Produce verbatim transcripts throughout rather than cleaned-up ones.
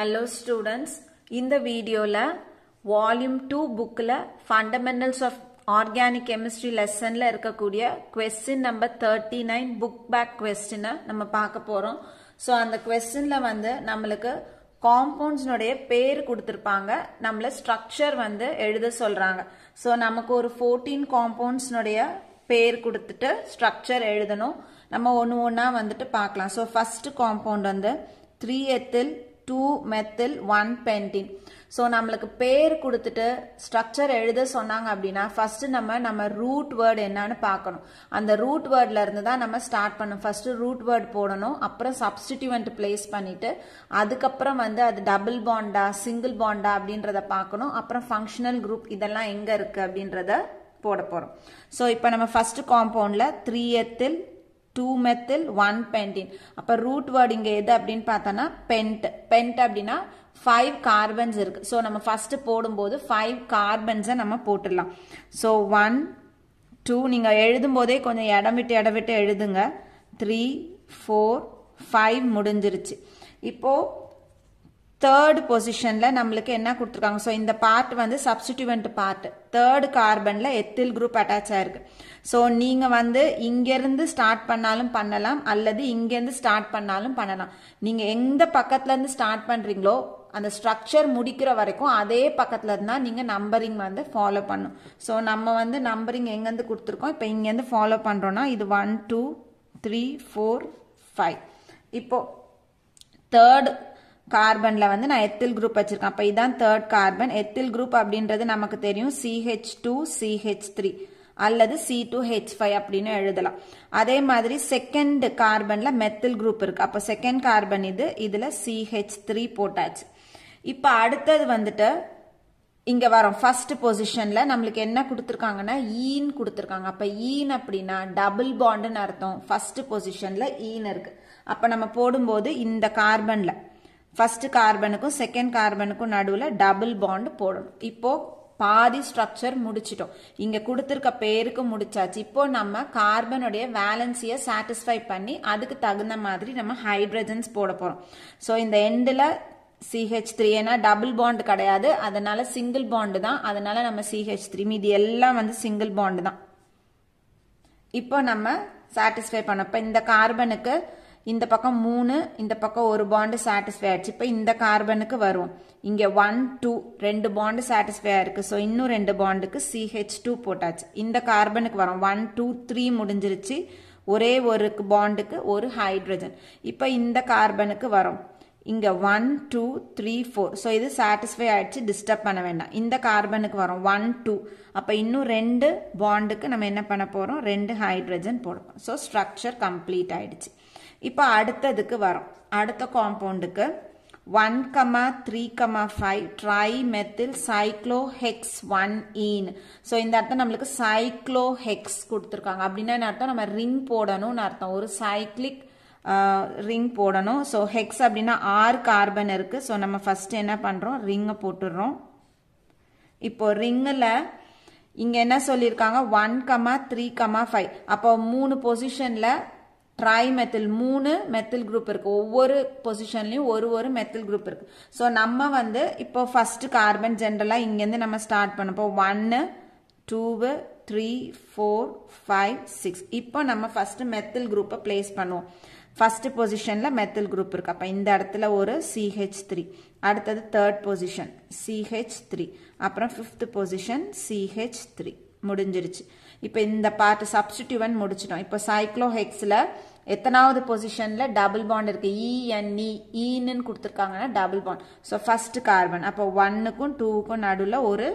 Hello students, in the video la volume two book la fundamentals of organic chemistry lesson la irukkudiya question number thirty-nine book back question na nama paaka porom. So and the question la vandu namalukku compounds node pair kuduthirpaanga, namla structure vandu eludha solranga. So namakku or fourteen compounds node pair kuduthittu structure eludano nama onu ona vandu paakalam. So first compound vandu three ethyl two methyl one pentene. So namalukku pair kuduthittu structure eludha sonnanga appadina first nama nama root word enna nu paakanum. And the root word la irundha nama start pannum. First root word podanum, appra substituent place pannite adukapram vandu adu double bond ah single bond ah abindradha paakanum. Appra functional group idella enga irukku abindradha poda porom. So ipo nama first compound la three ethyl two methyl one pentene. அப்ப root word இங்க எது அப்படினு பார்த்தானா pent. Pent அப்படினா five carbons இருக்கு. So நம்ம first போடும்போது five carbons நம்ம போட்டுறலாம். So one two நீங்க எழுதும்போதே கொஞ்சம் இடம் விட்டு இடம் விட்டு எழுதுங்க. three four five முடிஞ்சிருச்சு. இப்போ third positionல நமக்கு என்ன கொடுத்திருக்காங்க? So இந்த part வந்து substituent part. Third carbonல ethyl group attach ஆயிருக்கு. So நீங்க வந்து இங்க இருந்து ஸ்டார்ட் பண்ணாலும் பண்ணலாம் அல்லது இங்க இருந்து ஸ்டார்ட் பண்ணாலும் பண்ணலாம். நீங்க எந்த பக்கத்துல இருந்து ஸ்டார்ட் பண்றீங்களோ அந்த ஸ்ட்ரக்சர் முடிக்கிற வரைக்கும் அதே பக்கத்துல இருந்தா நீங்க நம்பரிங் வந்து ஃபாலோ பண்ணணும். So நம்ம வந்து நம்பரிங் எங்க இருந்து கொடுத்திருக்கோம்? இப்போ இங்க இருந்து ஃபாலோ பண்றோம்னா இது one two three four five. இப்போ third கார்பன்ல வந்து நான் ethyl group வச்சிருக்கேன். அப்ப இதான் third carbon. Ethyl group அப்படின்றது நமக்கு தெரியும் C H two C H three அல்லது C two H five அப்படினு எழுதலாம். அதே மாதிரி second carbonல methyl group இருக்கு. அப்ப second carbon இது இதுல C H three போட்டாச்சு. இப்போ அடுத்து வந்துட்டு இங்க வரோம் first positionல நமக்கு என்ன கொடுத்திருக்காங்கன்னா ஈன் கொடுத்திருக்காங்க. அப்ப ஈன் அப்படினா double bond ன்னு அர்த்தம். first positionல ஈன் இருக்கு. அப்ப நம்ம போடும்போது இந்த கார்பன்ல first carbonக்கும் second carbonக்கும் நடுவுல double bond போடும். இப்போ பாதி structure முடிச்சிட்டோம். இங்க கொடுத்திருக்க பேருக்கு முடிச்சாச்சு. இப்போ நம்ம கார்பனோட வேலன்ஸியை satisfy பண்ணி அதுக்கு தகுந்த மாதிரி நம்ம ஹைட்ரஜன்ஸ் போட போறோம். சோ இந்த எண்ட்ல C H three ஏனா double bond கிடையாது, அதனால single bond தான். அதனால நம்ம C H three மீதி எல்லாம் வந்து single bond தான். இப்போ நம்ம satisfy பண்ணப்ப இந்த கார்பனுக்கு இந்த பக்கம் three இந்த பக்கம் ஒரு bond satisfy ஆச்சு. இப்போ இந்த கார்பனுக்கு வரும் இங்க one two ரெண்டு bond satisfy இருக்கு. சோ இன்னும் ரெண்டு bondக்கு C H two போட்டாச்சு. இந்த கார்பனுக்கு வரும் one two three முடிஞ்சிருச்சு. ஒரே ஒரு bondக்கு ஒரு ஹைட்ரஜன். இப்போ இந்த கார்பனுக்கு வரும் இங்க one two three four. So இது satisfy ஆயிடுச்சு, டிஸ்டர்ப் பண்ண வேண்டாம். இந்த கார்பனுக்கு வரும் one two. அப்ப இன்னும் ரெண்டு bondக்கு நம்ம என்ன பண்ண போறோம்? ரெண்டு ஹைட்ரஜன் போடுறோம். சோ ஸ்ட்ரக்சர் கம்ப்ளீட் ஆயிடுச்சு. இப்போ அடுத்ததுக்கு வரும் அடுத்த காம்பவுண்டுக்கு one three five trimethyl cyclohexane. So இந்த அர்த்தம் நமக்கு cyclohex கொடுத்திருக்காங்க. அப்படினா என்ன அர்த்தம்? நம்ம ரிங் போடணும்னு அர்த்தம். ஒரு சைக்ளிக் ரிங் போடணும். சோ ஹெக்ஸ் அப்படினா ஆறு கார்பன் இருக்கு. சோ நம்ம ஃபர்ஸ்ட் என்ன பண்றோம்? ரிங்க போட்டுறோம். இப்போ ரிங்ல இங்க என்ன சொல்லிருக்காங்க? one three five. அப்போ மூணு பொசிஷன்ல trimethyl three methyl group இருக்கு. ஒவ்வொரு பொசிஷன்லயும் ஒரு ஒரு methyl group இருக்கு. சோ நம்ம வந்து இப்போ ஃபர்ஸ்ட் கார்பன் ஜெனரலா இங்க இருந்து நம்ம ஸ்டார்ட் பண்ணப்போ one two three four five six. இப்போ நம்ம ஃபர்ஸ்ட் methyl group பிளேஸ் பண்ணுவோம். ஃபர்ஸ்ட் பொசிஷன்ல methyl group இருக்கு. அப்ப இந்த இடத்துல ஒரு C H three, அடுத்து third position C H three, அப்புறம் fifth position C H three முடிஞ்சிருச்சு. இப்போ இந்த பார்ட் substituent முடிச்சிட்டோம். இப்போ cyclohexல எத்தனாவது பொசிஷன்ல டபுள் பாண்ட் இருக்கு? E and E ஈன்னு கொடுத்திருக்காங்கன்னா double bond. So first carbon அப்ப one க்கும் two க்கும் நடுவுல ஒரு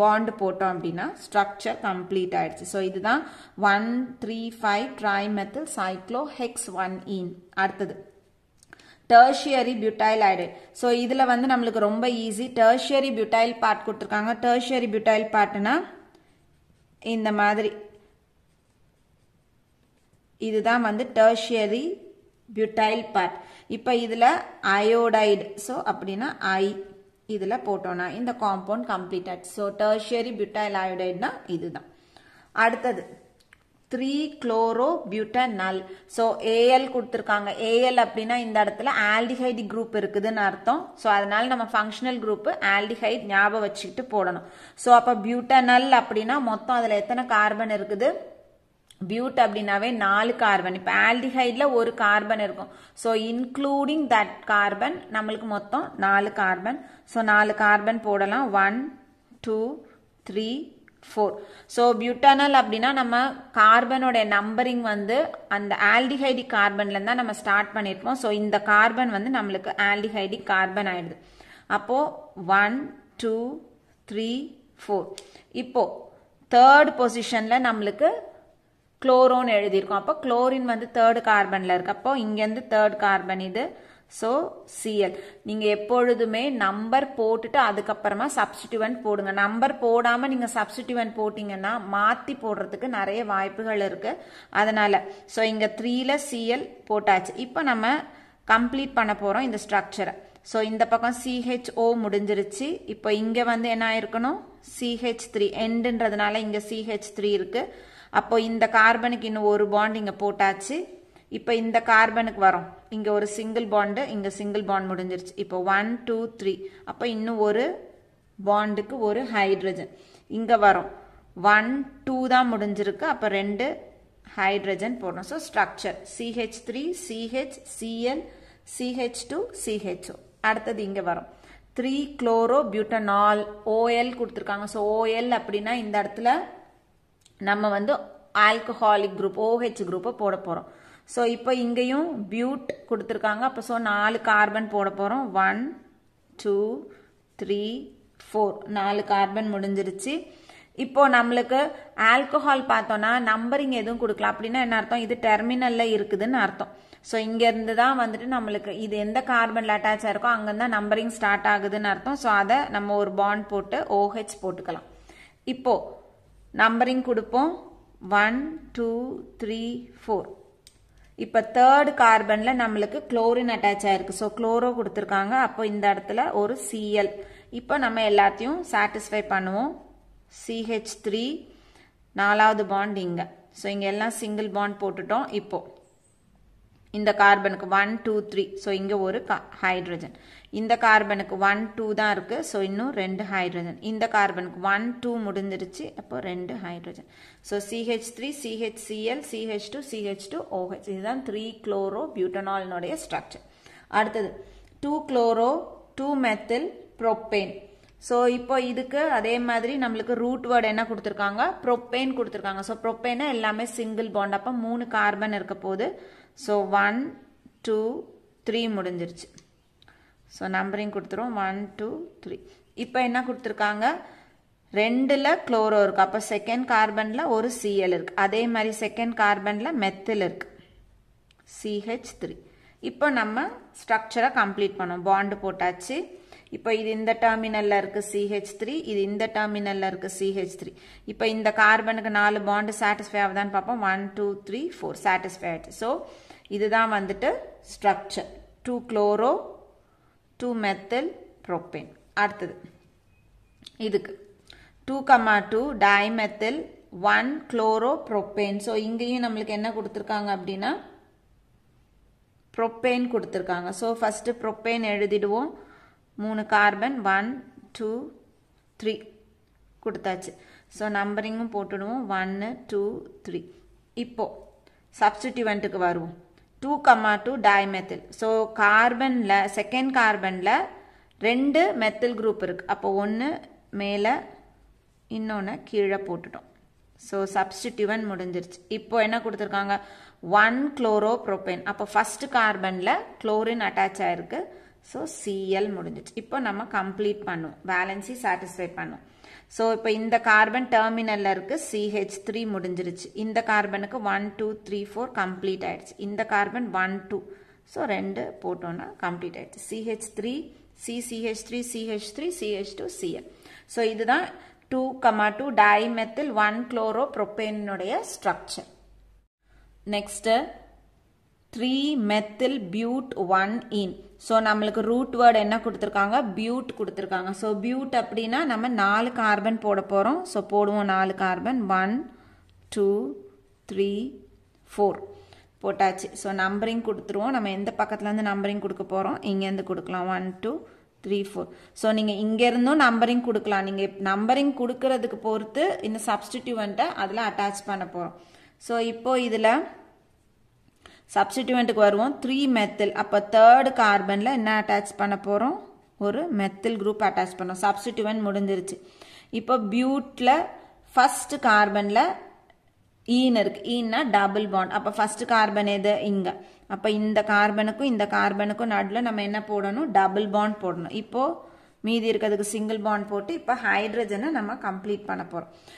பாண்ட் போட்டோம் அப்படினா ஸ்ட்ரக்சர் கம்ப்ளீட் ஆயிடுச்சு. சோ இதுதான் one three five trimethyl cyclohexane. அடுத்து tertiary butyl iodide. சோ இதுல வந்து நமக்கு ரொம்ப ஈஸி. tertiary butyl part கொடுத்திருக்காங்க. tertiary butyl partனா இந்த மாதிரி இதுதான் வந்து tertiary butyl part. இப்போ இதுல iodide. சோ அப்படினா I இதுல போட்டோம்னா இந்த காம்பவுண்ட் கம்ப்ளீட் ஆச்சு. சோ tertiary butyl iodide னா இதுதான். அடுத்து three chlorobutanol. So, Al குடுத்திருக்காங்க. Al அப்படினா இந்த இடத்துல aldehyde group இருக்குதுன்னு அர்த்தம். So, அதனால நம்ம functional group aldehyde ஞாபகம் வச்சிட்டு போடணும். So, அப்ப butanol அப்படினா மொத்தம் அதுல எத்தனை கார்பன் இருக்குது? But அப்படினாவே four கார்பன். இப்ப aldehydeல ஒரு கார்பன் இருக்கும். So, including that carbon நமக்கு மொத்தம் four carbon. So, four carbon போடலாம். one two three four. So, butanol அப்படினா நம்ம கார்பனோட நம்பரிங் வந்து அந்த aldehyde கார்பன்ல இருந்தா நம்ம ஸ்டார்ட் பண்ணிருப்போம். So, இந்த கார்பன் வந்து நமக்கு aldehyde கார்பன் ஆயிடுது. அப்போ one two three four. இப்போ third positionல நமக்கு chlorone எழுதிருக்கும். அப்ப chlorine வந்து third carbonல இருக்கு. அப்ப இங்க இருந்து third carbon இது. So Cl. நீங்க எப்பொழுதுமே number போட்டுட்டு அதுக்கு அப்புறமா substituent போடுங்க. number போடாம நீங்க substituent போட்டீங்கன்னா மாத்தி போடுறதுக்கு நிறைய வாய்ப்புகள் இருக்கு. அதனால so இங்க three ல Cl போட்டாச்சு. இப்போ நம்ம கம்ப்ளீட் பண்ண போறோம் இந்த ஸ்ட்ரக்சர. So இந்த பக்கம் C H O முடிஞ்சிருச்சு. இப்போ இங்க வந்து என்ன இருக்கணும்? C H three endன்றதுனால இங்க C H three இருக்கு. அப்போ இந்த கார்பனுக்கு இன்னும் ஒரு பாண்ட் இங்க போட்டாச்சு. இப்போ இந்த கார்பனுக்கு வரோம். இங்க ஒரு சிங்கிள் பாண்ட், இங்க சிங்கிள் பாண்ட் முடிஞ்சிருச்சு. இப்போ one two three. அப்ப இன்னும் ஒரு பாண்டுக்கு ஒரு ஹைட்ரஜன் இங்க வரோம். one two தான் முடிஞ்சிருக்கு. அப்ப ரெண்டு ஹைட்ரஜன் போடணும். So structure C H three C H C L C H two C H O. அடுத்து இங்க வரோம். three chlorobutanol O L கொடுத்திருக்காங்க. சோ O L அப்படினா இந்த இடத்துல நம்ம வந்து alcoholic group O H group போட போறோம். சோ இப்போ இங்கேயும் but கொடுத்திருக்காங்க. அப்ப சோ four கார்பன் போட போறோம். one two three four. four carbon முடிஞ்சிருச்சு. இப்போ நமக்கு ஆல்கஹால் பார்த்தோம்னா நம்பரிங் எதுவும் கொடுக்கல. அப்படினா என்ன அர்த்தம்? இது டெர்மினல்ல இருக்குதுன்னு அர்த்தம். சோ இங்க இருந்து தான் வந்துட்டு நமக்கு இது எந்த கார்பன்ல அட்டாச் ஆயிருக்கோ அங்க இருந்து நம்பரிங் ஸ்டார்ட் ஆகுதுன்னு அர்த்தம். சோ அத நம்ம ஒரு பாண்ட் போட்டு OH போட்டுக்கலாம். இப்போ numbering குடுப்போம். one two three four. இப்ப third carbonல நமக்கு chlorine attach ஆயிருக்கு. சோ chloro கொடுத்திருக்காங்க. அப்ப இந்த இடத்துல ஒரு Cl. இப்ப நம்ம எல்லாத்தையும் satisfy பண்ணுவோம். C H three நாலாவது bond இங்க. சோ இங்க எல்லாம் single bond போட்டுட்டோம். இப்போ இந்த கார்பனுக்கு one two three. சோ இங்க ஒரு ஹைட்ரஜன். இந்த கார்பனுக்கு one two தான் இருக்கு. சோ இன்னும் ரெண்டு ஹைட்ரஜன். இந்த கார்பனுக்கு one two முடிஞ்சிருச்சு. அப்போ ரெண்டு hydrogen. So C H three C H C L C H two C H two O H. இதுதான் three chlorobutanol உடைய ஸ்ட்ரக்சர். அடுத்து two chloro two methyl propane. So இப்போ இதுக்கு அதே மாதிரி நமக்கு ரூட் வேர்ட் என்ன கொடுத்திருக்காங்க? propane கொடுத்திருக்காங்க. சோ propaneனா எல்லாமே சிங்கிள் பாண்ட். அப்ப மூணு கார்பன் இருக்க போகுது. So one two three முடிஞ்சிருச்சு. So numbering கொடுத்துறோம். one two three. இப்போ என்ன கொடுத்திருக்காங்க? ரெண்டுல chloro இருக்கு. அப்ப செகண்ட் கார்பன்ல ஒரு Cl இருக்கு. அதே மாதிரி செகண்ட் கார்பன்ல மெத்தில் இருக்கு. C H three. இப்போ நம்ம ஸ்ட்ரக்சரை கம்ப்ளீட் பண்ணோம். பாண்ட் போட்டாச்சு. இப்போ இது இந்த டெர்மினல்ல இருக்கு C H three, இது இந்த டெர்மினல்ல இருக்கு C H three. இப்போ இந்த கார்பனுக்கு நாலு பாண்ட் satisfy ஆவதான்னு பாப்போம். one two three four satisfy ஆயிடுச்சு. சோ இதுதான் வந்துட்டு structure. two chloro two methyl propane. அடுத்து இதுக்கு two comma two dimethyl one chloro propane. சோ இங்கேயும் நமக்கு என்ன கொடுத்திருக்காங்க அப்படினா propane கொடுத்திருக்காங்க. சோ ஃபர்ஸ்ட் propane எழுதிடுவோம். three carbon one two three கொடுத்தாச்சு. சோ நம்பரிங்கும் போட்டுடுவோம். one two three. இப்போ சப்ஸ்டிட்யூவன்ட்க்கு வருவோம். two comma two dimethyl. So கார்பன்ல செகண்ட் கார்பன்ல ரெண்டு மெத்தில் குரூப் இருக்கு. அப்போ ஒன்னு மேல இன்னொன்னு கீழ போட்டுட்டோம். சோ சப்ஸ்டிட்யூவன்ட் முடிஞ்சிருச்சு. இப்போ என்ன கொடுத்திருக்காங்க? one chloro propane. அப்ப ஃபர்ஸ்ட் கார்பன்ல chlorine அட்டாச் ஆயிருக்கு. So Cl முடிஞ்சிச்சு. இப்போ நம்ம கம்ப்ளீட் பண்ணுவோம். வேலன்சி satisfy பண்ணுவோம். சோ இப்போ இந்த கார்பன் டெர்மினல்ல இருக்கு. C H three முடிஞ்சிருச்சு. இந்த கார்பனுக்கு one two three four complete ஆயிடுச்சு. இந்த கார்பன் one two. சோ ரெண்டு போட்டோம்னா கம்ப்ளீட் ஆயிடுச்சு. C H three C C H three C H three C H two C L. So இதுதான் two comma two dimethyl one chloro propane உடைய structure. Next three methyl but one ene. So, நம்மலுக்கு root word என்ன குடுத்திருக்காங்க? but குடுத்திருக்காங்க. So, but அப்படினா நம்ம நாலு carbon போட போறோம். So, போடுவோம் நாலு carbon. one, two, three, four. So numbering kuduthruvom nama endha pakkathula irundhu numbering kudukka porom inga irundhu kudukalam one two three four so neenga inga irundhu numbering kudukalam neenga numbering kudukiradhukku porthu in substituent adula attach panna porom so ipo idhila substituent ku varuvom three methyl appo third carbon la enna attach panna porom oru methyl group attach pannom substituent mudindiruchu ipo bute la first carbon la E is double bond. Now, first carbon is here. Now, this carbon and this carbon is double bond. Now, we have single bond. Now, hydrogen is complete.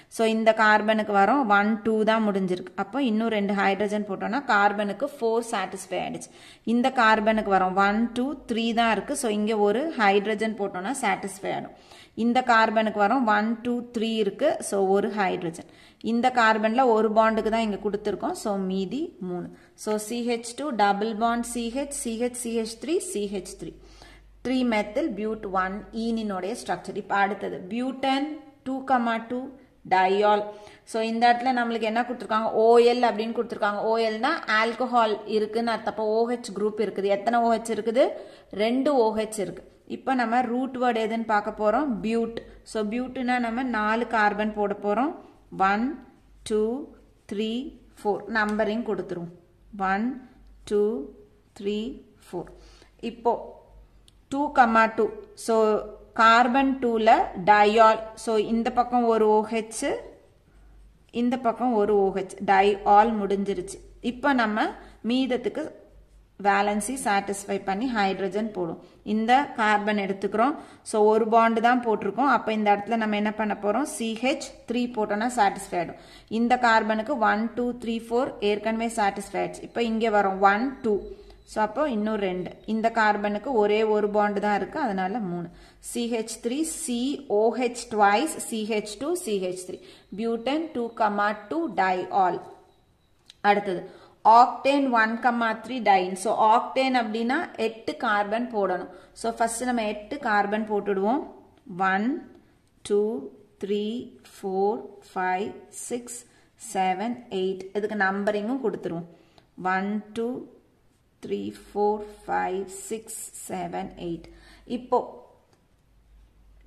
So, this carbon is one, two. Now, two hydrogen carbon is four satisfied. This carbon is one, two, three. So, here one hydrogen is satisfied. இந்த கார்பனுக்கு வரும் one two three இருக்கு so ஒரு hydrogen இந்த கார்பன்ல ஒரு பாண்டுக்கு தான் இங்க கொடுத்திருக்கோம் சோ மீதி three so C H two double bond CH CH C H three C H three three methyl bute one ene உடைய ஸ்ட்ரக்சர் இப்ப அடுத்து butane two comma two diol சோ இந்த இடத்துல நமக்கு என்ன கொடுத்திருக்காங்க O L அப்படினு கொடுத்திருக்காங்க O L னா ஆல்கஹால் இருக்குன்னு அர்த்தம் அப்ப OH group இருக்குது எத்தனை OH இருக்குது ரெண்டு OH இருக்கு இப்ப நம்ம ரூட் வேர்ட் எதுன்னு பார்க்க போறோம் பியூட் சோ பியூட்னா நம்ம four கார்பன் போட போறோம் one two three four numbering கொடுத்துறோம் one two three four இப்போ two comma two so carbon two ல டயால் சோ இந்த பக்கம் ஒரு OH இந்த பக்கம் ஒரு OH டயால் முடிஞ்சிருச்சு இப்போ நம்ம மீதத்துக்கு valency satisfy பண்ணி hydrogen போடும் இந்த carbon எடுத்துக்கிறோம் so ஒரு bond தான் போட்டுருக்கோம் அப்ப இந்த இடத்துல நம்ம என்ன பண்ண போறோம் C H three போட்டனா satisfied இந்த கார்பனுக்கு one two three four ஏர்க்கன்வே satisfied இப்போ இங்கே வரும் one two so அப்போ இன்னும் ரெண்டு இந்த கார்பனுக்கு ஒரே ஒரு bond தான் இருக்கு அதனால three C H three C O H twice C H two C H three butane two comma two diol அடுத்து octane one comma three diene. So, octane அப்படினா eight carbon போடணும். So, first நம்ம eight carbon போட்டுடுவோம். one, two, three, four, five, six, seven, eight. இதுக்கு numbering கொடுத்துரும். one, two, three, four, five, six, seven, eight. இப்போ,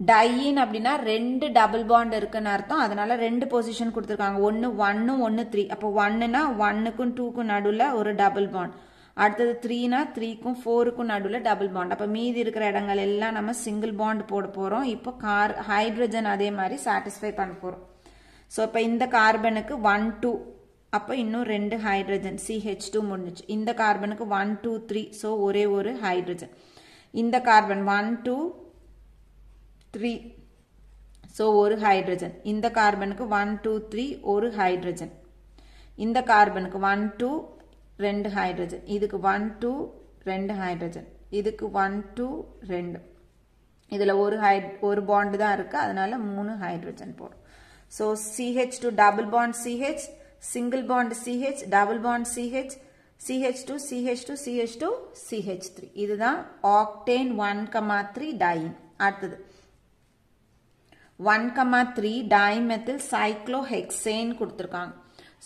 diene அப்படினா ரெண்டு double bond இருக்குன்னு அர்த்தம் அதனால ரெண்டு பொசிஷன் கொடுத்திருக்காங்க ஒன்னு one ஒன்னு three அப்ப one னா one க்கும் two க்கும் நடுவுல ஒரு double bond அடுத்து three னா three க்கும் four க்கும் நடுவுல double bond அப்ப மீதி இருக்கிற இடங்கள் எல்லாம் நம்ம single bond போட போறோம் இப்போ கார் ஹைட்ரஜன் அதே மாதிரி satisfy பண்ண போறோம் சோ இப்போ இந்த கார்பனுக்கு one two அப்ப இன்னும் ரெண்டு ஹைட்ரஜன் C H two முடிஞ்சு இந்த கார்பனுக்கு one two three சோ ஒரே ஒரு ஹைட்ரஜன் இந்த carbon one two three so one hydrogen இந்த கார்பனுக்கு one two three ஒரு ஹைட்ரஜன் இந்த கார்பனுக்கு one two ரெண்டு ஹைட்ரஜன் இதுக்கு one two ரெண்டு ஹைட்ரஜன் இதுக்கு one two ரெண்டு இதுல ஒரு ஒரு bond தான் இருக்கு அதனால மூணு ஹைட்ரஜன் போறோம் so C H two double bond C H single bond C H double bond C H C H two C H two C H two C H three இதுதான் octane one comma three diene அடுத்து one comma three dimethyl cyclohexane கொடுத்திருக்காங்க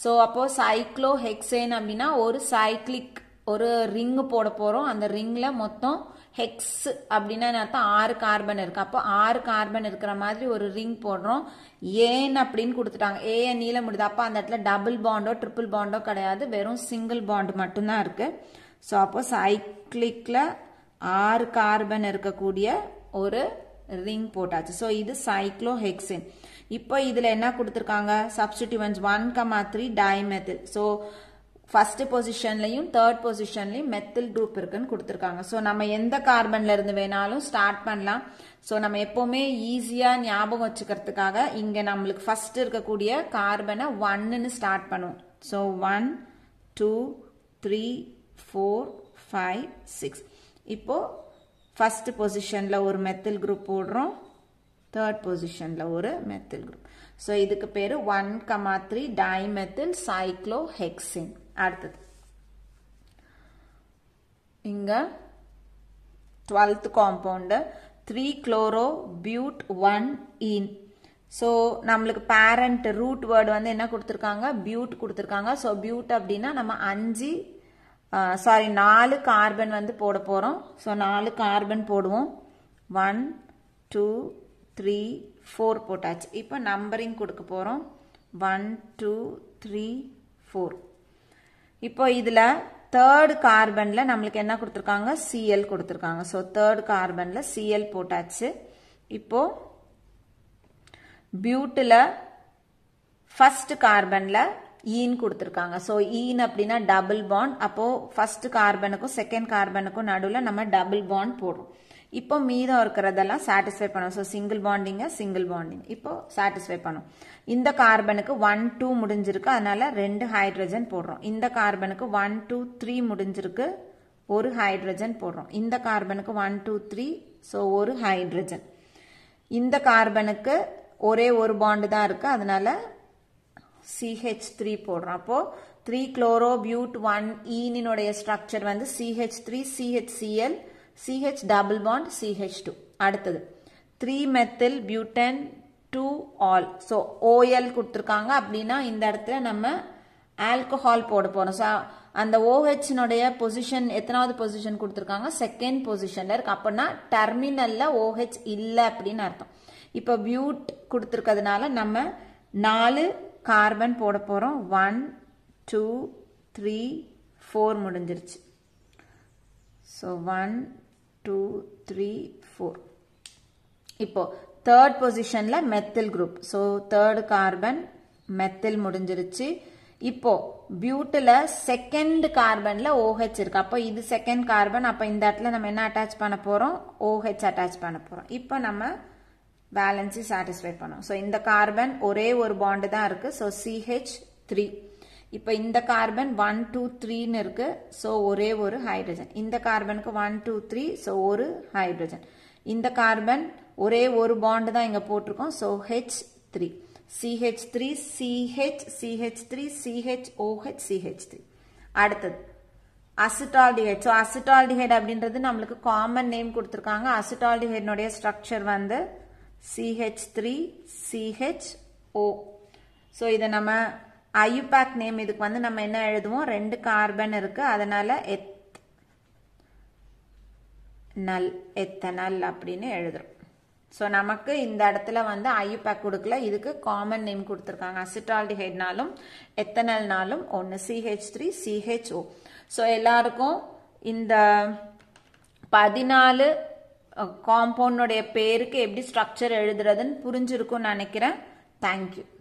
so அப்போ cyclohexane அப்படினா ஒரு cyclic ஒரு ring போட போறோம் அந்த ringல மொத்தம் hex அப்படினா அர்த்தம் six கார்பன் இருக்கு அப்ப six கார்பன் இருக்கிற மாதிரி ஒரு ring போடுறோம் ஏன் அப்படினு கொடுத்துட்டாங்க ஏ நீல முடிது அப்ப அந்த இடத்துல double bondோ triple bondோ கிடையாது வெறும் single bond மட்டும் தான் இருக்கு சோ அப்போ cyclicல six கார்பன் இருக்க கூடிய ஒரு ring போட்டாச்சு so இது cyclohexane இப்போ இதுல என்ன கொடுத்திருக்காங்க substituents one comma three dimethyl so first positionலயும் third positionலயும் methyl group இருக்குன்னு கொடுத்திருக்காங்க so நம்ம எந்த கார்பன்ல இருந்து வேணாலும் ஸ்டார்ட் பண்ணலாம் so நம்ம எப்பவுமே ஈஸியா ஞாபகம் வச்சுக்கிறதுக்காக இங்க நமக்கு first இருக்க கூடிய கார்பனை one ன்னு ஸ்டார்ட் பண்ணுவோம் so one two three four five six இப்போ first position ல ஒரு methyl group போடுறோம் third position ல ஒரு methyl group so இதுக்கு பேரு one comma three dimethyl cyclohexane அடுத்து இங்க twelfth compound three chloro bute one ene So, nammalku parent root word vandu enna kuduthirukanga but kuduthirukanga. So, but appadina nama anji uh, sorry four carbon vandu poda porom. So, four carbon poduvom. one two three four potaach. Ipo numbering kudukka porom. one two three four. Ipo idhula third carbon la nammalku enna kuduthirukanga Cl kuduthirukanga. So, third carbon la Cl potaach. Ipo butane la first carbon la ene kuduthirukanga. So ene appadina double bond appo first carbon ku second carbon ku nadula nama double bond podrom. Ipo meedam irukiradala satisfy pannom. So single bonding single bonding ipo satisfy pannom. Inda carbon ku one two mudinjirukku adanal two hydrogen podrom. Inda carbon ku one two three mudinjirukku one hydrogen podrom. Inda carbon ku one two three so one hydrogen. Inda carbon ku ஒரே ஒரு bond தான் இருக்கு அதனால C H three போடுறோம். அப்போ three chloro but one ene உடைய structure வந்து C H three C HCl C H double bond C H two. அடுத்து three methyl butane two all. So O L கொடுத்திருக்காங்க அப்படினா இந்த இடத்துல நம்ம ஆல்கஹால் போட போறோம். சோ அந்த OH உடைய பொசிஷன் எத்தனாவது பொசிஷன் கொடுத்திருக்காங்க second பொசிஷன்ல இருக்கு. அப்பனா டெர்மினல்ல OH இல்ல அப்படின அர்த்தம். இப்போ பியூட் கொடுத்திருக்கிறதுனால நம்ம four கார்பன் போட போறோம். one two three four முடிஞ்சிருச்சு. So one two three four. இப்போ third பொசிஷன்ல methyl group. So third carbon methyl முடிஞ்சிருச்சு. இப்போ பியூட்ல second கார்பன்ல OH இருக்கு. அப்ப இது second கார்பன். அப்ப இந்த இடத்துல நம்ம என்ன அட்டாச் பண்ண போறோம் OH அட்டாச் பண்ண போறோம். இப்போ நம்ம balance is satisfied pannom. So in the carbon ore or bond da irukku. So C H three. Ipo in the carbon one two three nu irukku. So ore or hydrogen. In the carbon ku one two three so one hydrogen. In the carbon ore or bond da inga potirukom. So H three C H three CH C H three CH OH C H three. Adutha acetaldehyde. So acetaldehyde abindrathu nammalku common name kuduthirukanga. Acetaldehyde node structure vandu C H three C H O. So இது நம்ம I U P A C name. இதுக்கு வந்து நம்ம என்ன எழுதுவோம் ரெண்டு carbon இருக்கு அதனால ethanol ethanol அப்படினு எழுதுறோம். சோ நமக்கு இந்த இடத்துல வந்து I U P A C கொடுக்கல இதுக்கு காமன் நேம் கொடுத்திருக்காங்க. அசிட்டால்டிஹைட்னாலும் எத்தனால்னாலும் ஒன்னு C H three C H O. So எல்லாருக்கும் இந்த fourteen compound உடைய பேருக்கு எப்படி ஸ்ட்ரக்சர் எழுதுறதுன்னு புரிஞ்சிருக்கும் நினைக்கிறேன். Thank you.